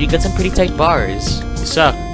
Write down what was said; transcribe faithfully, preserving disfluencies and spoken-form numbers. you get some pretty tight bars. You suck.